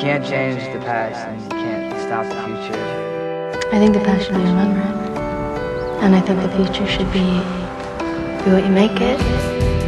can't change the past and you can't stop the future. I think the past should be remembered. And I think the future should be what you make it.